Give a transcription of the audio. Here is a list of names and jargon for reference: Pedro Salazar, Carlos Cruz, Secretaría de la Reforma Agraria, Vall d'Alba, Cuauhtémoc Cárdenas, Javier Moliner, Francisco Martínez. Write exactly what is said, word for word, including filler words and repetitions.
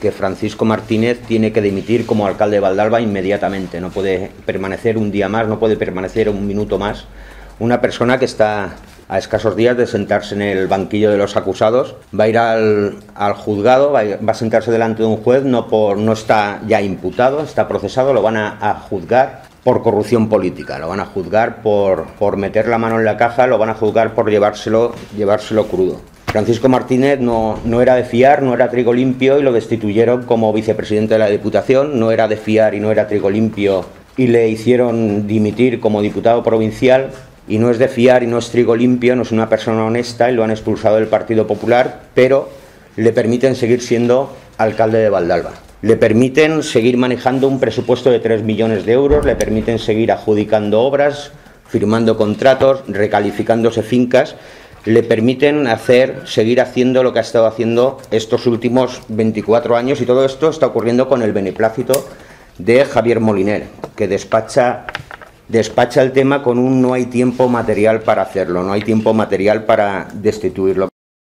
que Francisco Martínez tiene que dimitir como alcalde de Vall d'Alba inmediatamente. No puede permanecer un día más, no puede permanecer un minuto más. Una persona que está a escasos días de sentarse en el banquillo de los acusados, va a ir al, al juzgado, va a, ir, va a sentarse delante de un juez, no, por, no está ya imputado, está procesado, lo van a, a juzgar por corrupción política, lo van a juzgar por, por meter la mano en la caja, lo van a juzgar por llevárselo, llevárselo crudo. Francisco Martínez no, no era de fiar, no era trigo limpio y lo destituyeron como vicepresidente de la Diputación, no era de fiar y no era trigo limpio y le hicieron dimitir como diputado provincial. Y no es de fiar y no es trigo limpio, no es una persona honesta y lo han expulsado del Partido Popular, pero le permiten seguir siendo alcalde de Vall d'Alba. Le permiten seguir manejando un presupuesto de tres millones de euros, le permiten seguir adjudicando obras, firmando contratos, recalificándose fincas, le permiten hacer, seguir haciendo lo que ha estado haciendo estos últimos veinticuatro años, y todo esto está ocurriendo con el beneplácito de Javier Moliner, que despacha... Despacha el tema con un no hay tiempo material para hacerlo, no hay tiempo material para destituirlo.